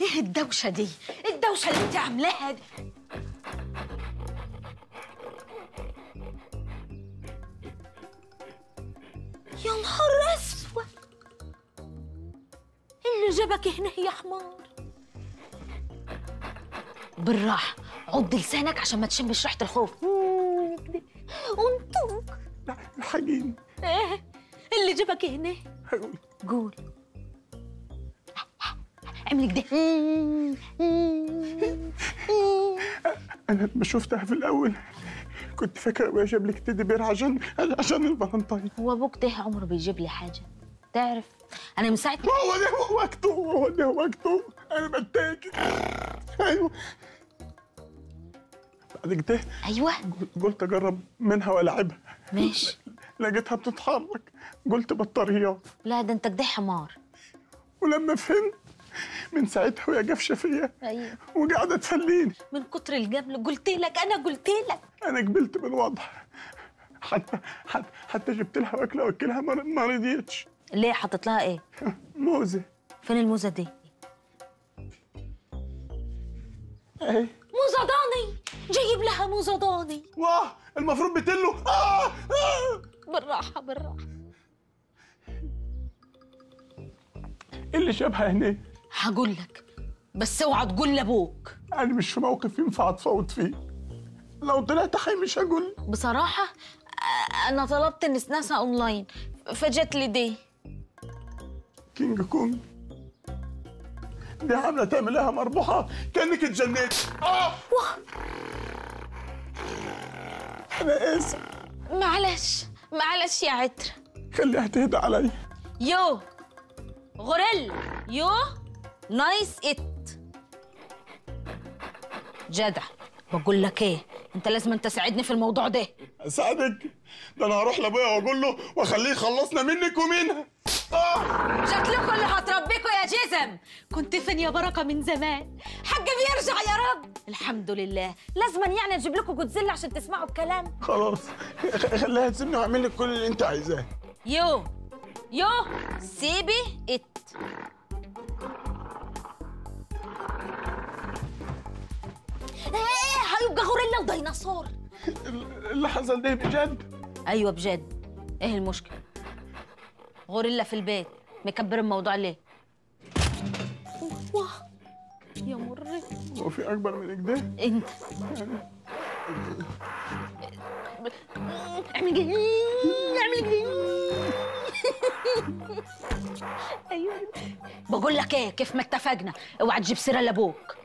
ايه الدوشه دي؟ ايه الدوشه اللي انت عاملاها دي؟ يا نهار اسود، اللي جابك هنا يا حمار؟ بالراحه، عض لسانك عشان ما تشمش ريحه الخوف. انطق يا حنيني. ايه اللي جابك هنا؟ هقول. قول. اعمل كده. انا لما شفتها في الاول كنت فاكره ابويا جاب لي تيدي بير عشان الفالنتين. هو ابوك ده عمره بيجيب لي حاجه؟ تعرف انا من ساعه هو ده وقته انا بتاكل. ايوه بعد كده ايوه قلت اجرب منها والعبها. ماشي. لقيتها بتتحرك، قلت بطاريات. لا ده انت كده حمار. ولما فهمت من ساعتها وهي جافشه فيا. ايوه. وقاعده تفليني من كتر الجبل. قلت لك انا قبلت بالوضع، حتى جبت لها واكله واكلها ما رضيتش. ليه؟ حطيت لها ايه؟ موزه. فين الموزه دي؟ ايه؟ موزه ضاني. جايب لها موزه ضاني. واه المفروض بتقله. بالراحه. ايه اللي شابها هنا؟ هقول لك، بس اوعى تقول لابوك. انا مش في موقف ينفع اتفاوض فيه، لو طلعت حي مش هقول. بصراحه انا طلبت النسناسه اونلاين فجت لي دي كينج كونج. دي عامله تعملها مربوحه كانك اتجننت. انا اسف. معلش يا عترة، خليها تهدى عليا. يو غوريلا، يو نايس ات. جدع، بقول لك ايه، انت لازم انت تساعدني في الموضوع ده. اساعدك؟ ده انا هروح لابويا واقول له واخليه يخلصنا منك ومنها. شكلكم اللي هتربيكوا يا جزم. كنت فين يا بركه من زمان؟ حاجه بيرجع يا رب. الحمد لله، لازما يعني نجيب لكم جودزيلا عشان تسمعوا الكلام. خلاص خليها تسيبني واعمل لك كل اللي انت عايزاه. يو سيبي ات. ايه هيبقى غوريلا وديناصور؟ اللي حصل ده بجد؟ ايوه بجد. ايه المشكله؟ غوريلا في البيت، مكبر الموضوع ليه؟ واه يا مرة، هو في اكبر من كده؟ انت اعمل كده. ايوه بقول لك ايه، كيف ما اتفقنا اوعى تجيب سيره لابوك.